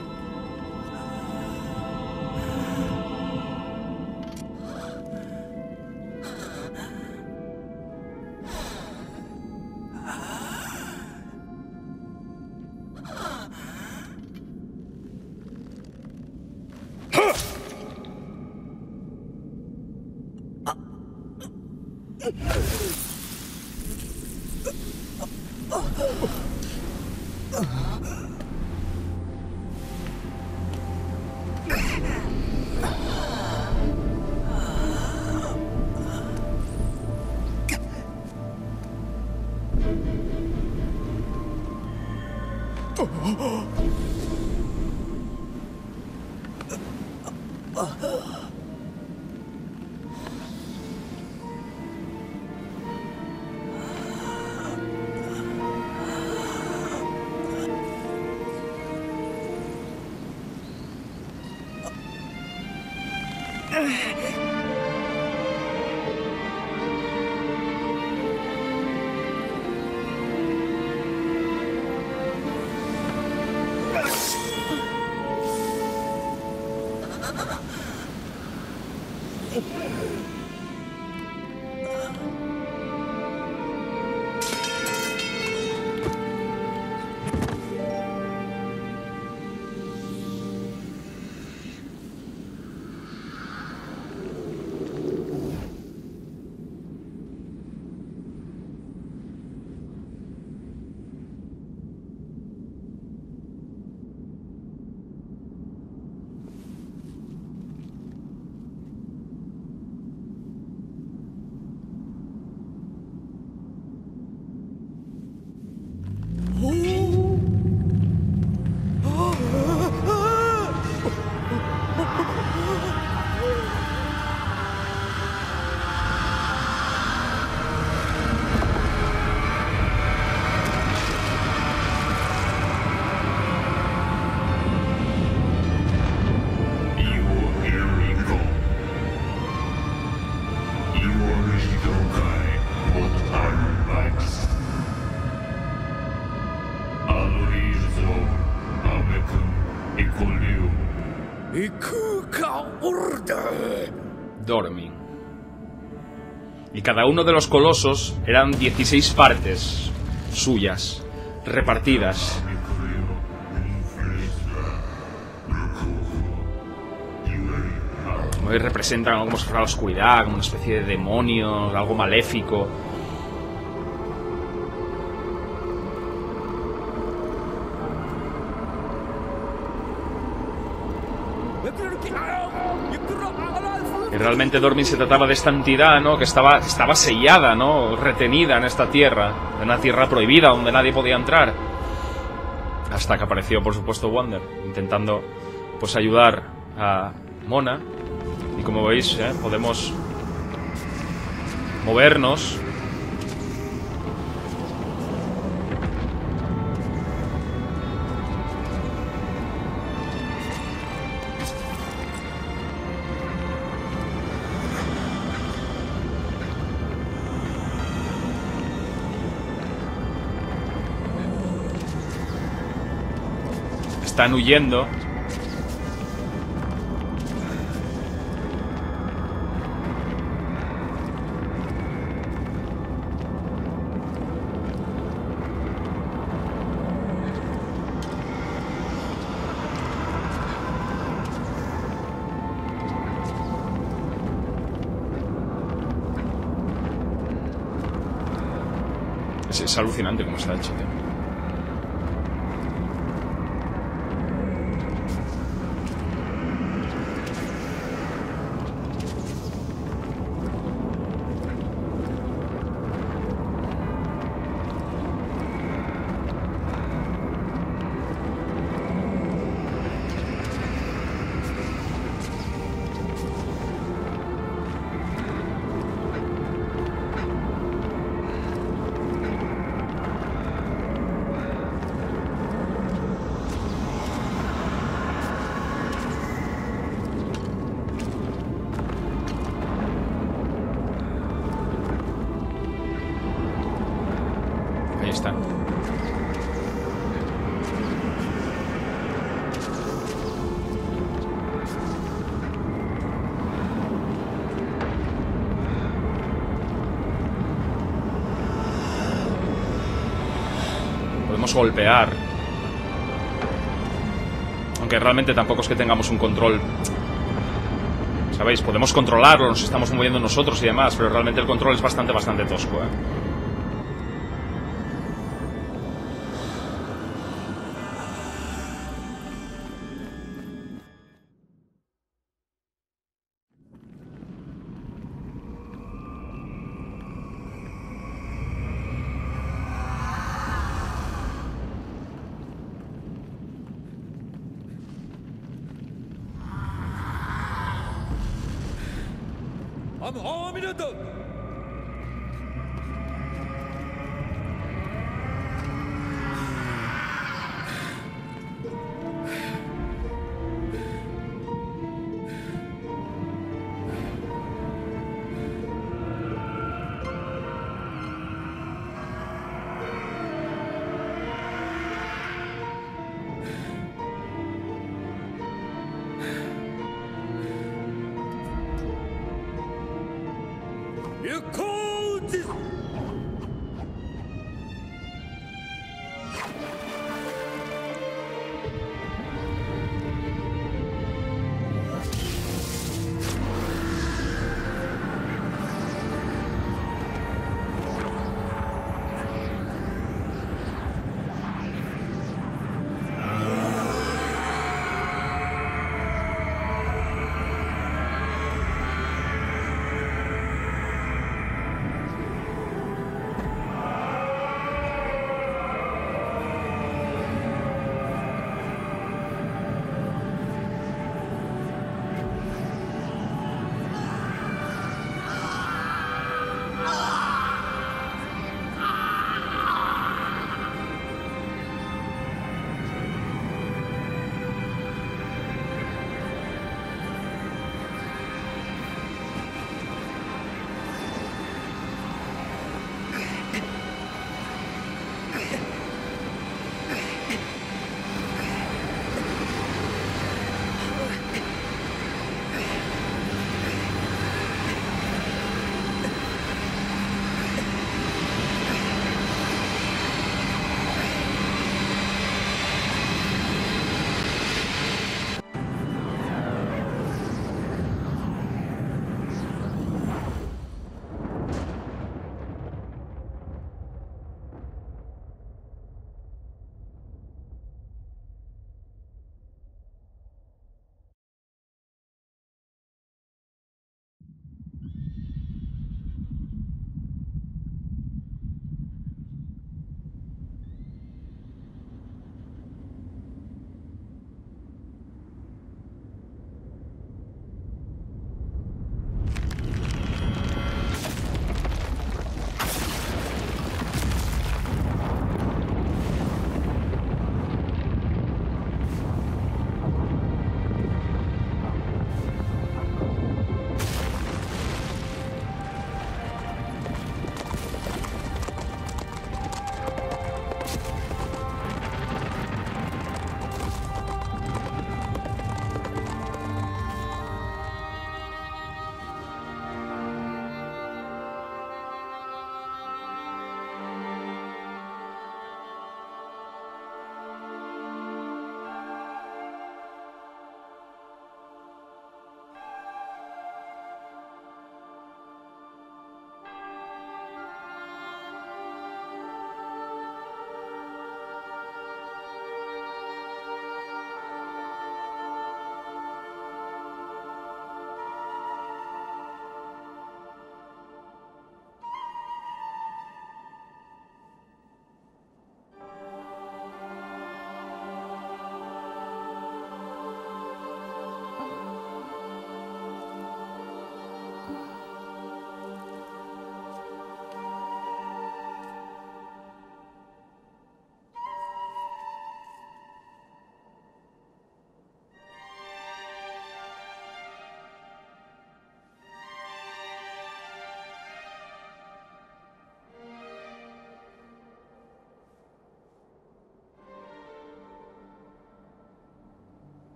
Dormin. Y cada uno de los colosos eran 16 partes suyas, repartidas. Hoy representan algo como si fuera la oscuridad, como una especie de demonios, algo maléfico. Y realmente Dormin se trataba de esta entidad, ¿no? Que estaba sellada, ¿no? Retenida en esta tierra, en una tierra prohibida donde nadie podía entrar. Hasta que apareció, por supuesto, Wander, intentando, pues, ayudar a Mona. Y como veis, podemos movernos. Están huyendo. Es alucinante cómo está hecho, tío. Podemos golpear, aunque realmente tampoco es que tengamos un control, ¿sabéis? Podemos controlarlo, nos estamos moviendo nosotros y demás, pero realmente el control es bastante tosco,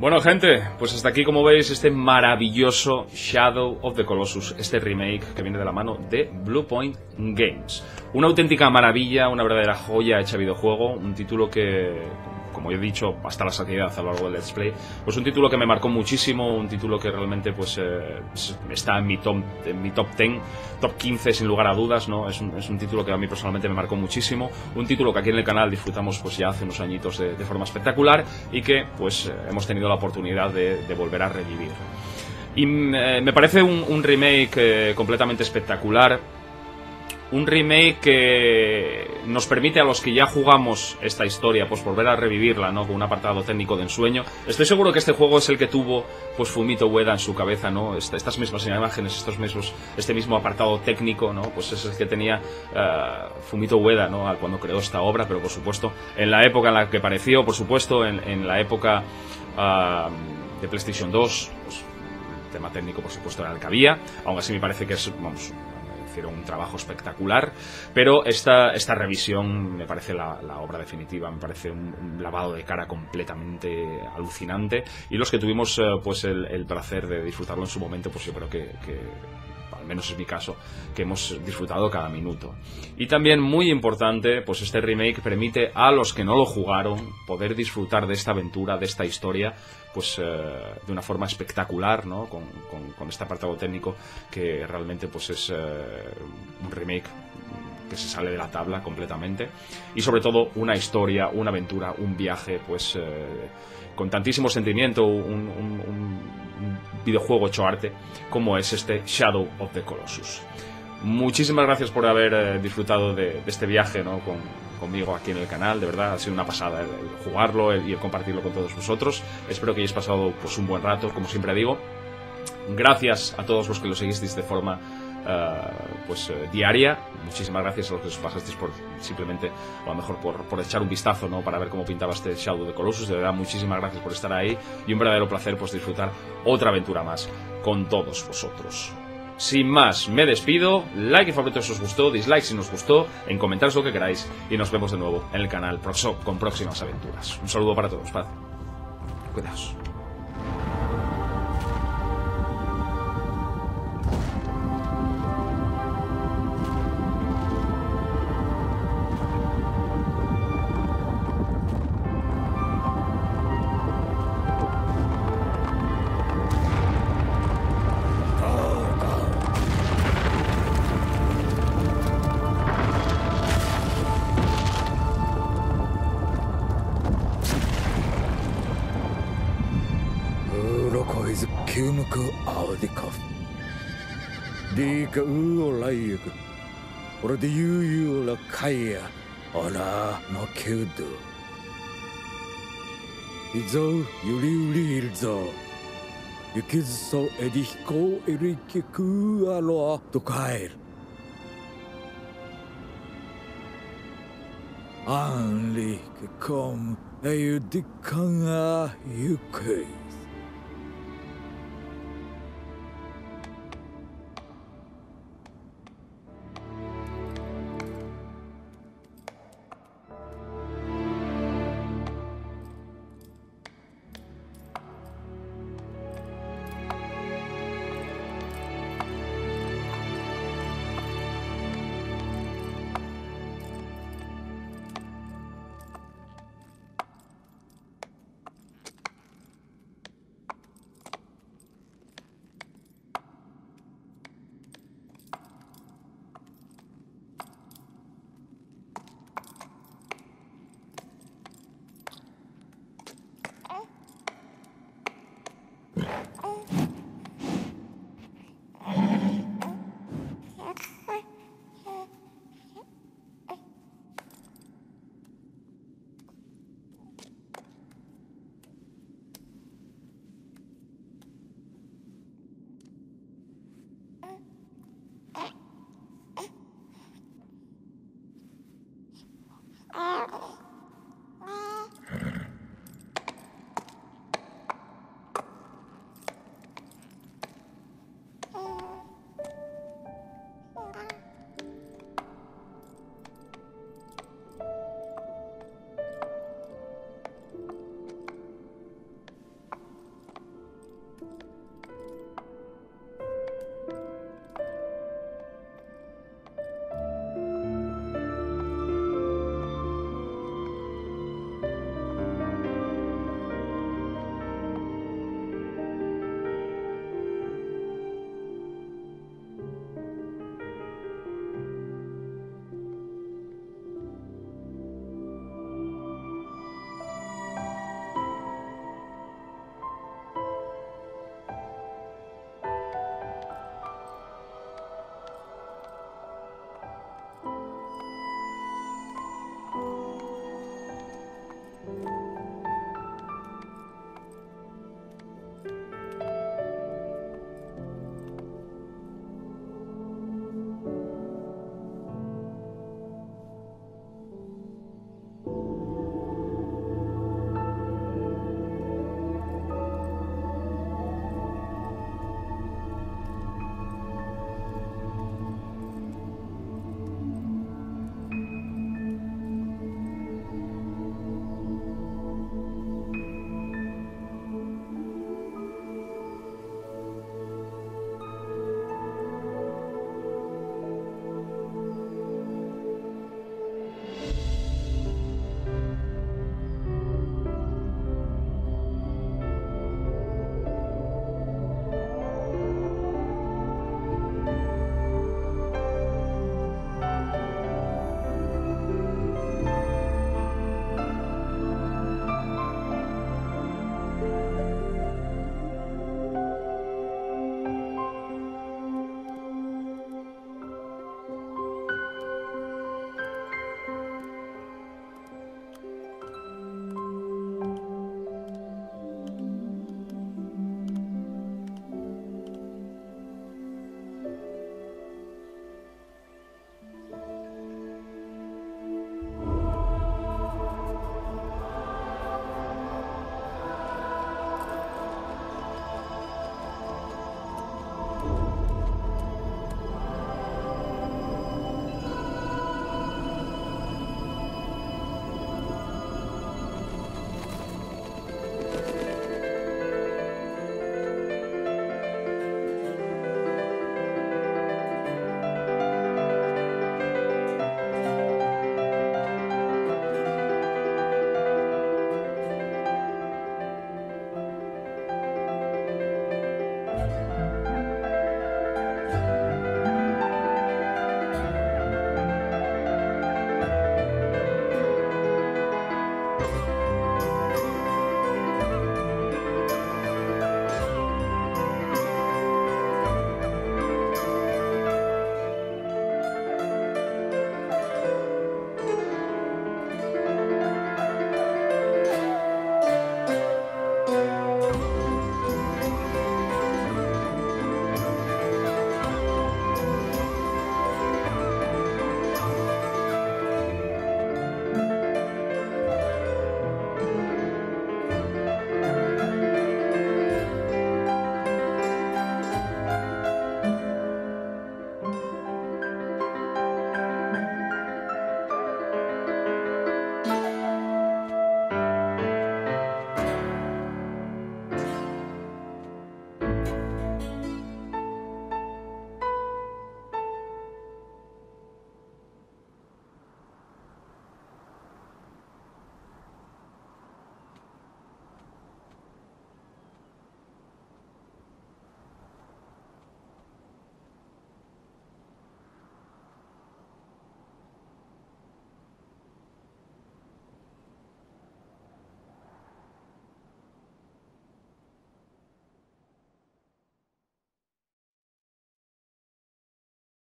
Bueno, gente, pues hasta aquí, como veis, este maravilloso Shadow of the Colossus, este remake que viene de la mano de BluePoint Games. Una auténtica maravilla, una verdadera joya hecha videojuego, un título que, como he dicho hasta la saciedad a lo largo del Let's Play, pues un título que me marcó muchísimo, un título que realmente pues está en mi top 10, top 15 sin lugar a dudas, ¿no? Es un título que a mí personalmente me marcó muchísimo, un título que aquí en el canal disfrutamos pues ya hace unos añitos de forma espectacular y que pues hemos tenido la oportunidad de volver a revivir. Y me parece un remake completamente espectacular. Un remake que nos permite a los que ya jugamos esta historia, pues volver a revivirla, ¿no? Con un apartado técnico de ensueño. Estoy seguro que este juego es el que tuvo, pues, Fumito Ueda en su cabeza, ¿no? Estas mismas imágenes, este mismo apartado técnico, ¿no? Pues es el que tenía Fumito Ueda, ¿no? Cuando creó esta obra, pero por supuesto, en la época en la que apareció, por supuesto, en la época de PlayStation 2, pues, el tema técnico, por supuesto, era el que había. Aún así me parece que es, vamos, hicieron un trabajo espectacular, pero esta revisión me parece la obra definitiva, me parece un lavado de cara completamente alucinante, y los que tuvimos pues el placer de disfrutarlo en su momento, pues yo creo que al menos es mi caso, que hemos disfrutado cada minuto. Y también muy importante, pues este remake permite a los que no lo jugaron poder disfrutar de esta aventura, de esta historia, pues de una forma espectacular, ¿no? Con este apartado técnico que realmente pues es un remake que se sale de la tabla completamente, y sobre todo una historia, una aventura, un viaje pues con tantísimo sentimiento, un videojuego hecho arte como es este Shadow of the Colossus. Muchísimas gracias por haber disfrutado de este viaje, ¿no? Conmigo aquí en el canal. De verdad ha sido una pasada el jugarlo y el compartirlo con todos vosotros. Espero que hayáis pasado pues un buen rato, como siempre digo. Gracias a todos los que lo seguisteis de forma diaria. Muchísimas gracias a los que os pasasteis por simplemente, o a lo mejor por echar un vistazo, ¿no? Para ver cómo pintaba este Shadow of the Colossus. De verdad, muchísimas gracias por estar ahí y un verdadero placer pues disfrutar otra aventura más con todos vosotros. Sin más, me despido. Like y favorito si os gustó, dislike si nos gustó, en comentarios lo que queráis y nos vemos de nuevo en el canal con próximas aventuras. Un saludo para todos, paz. Cuidaos.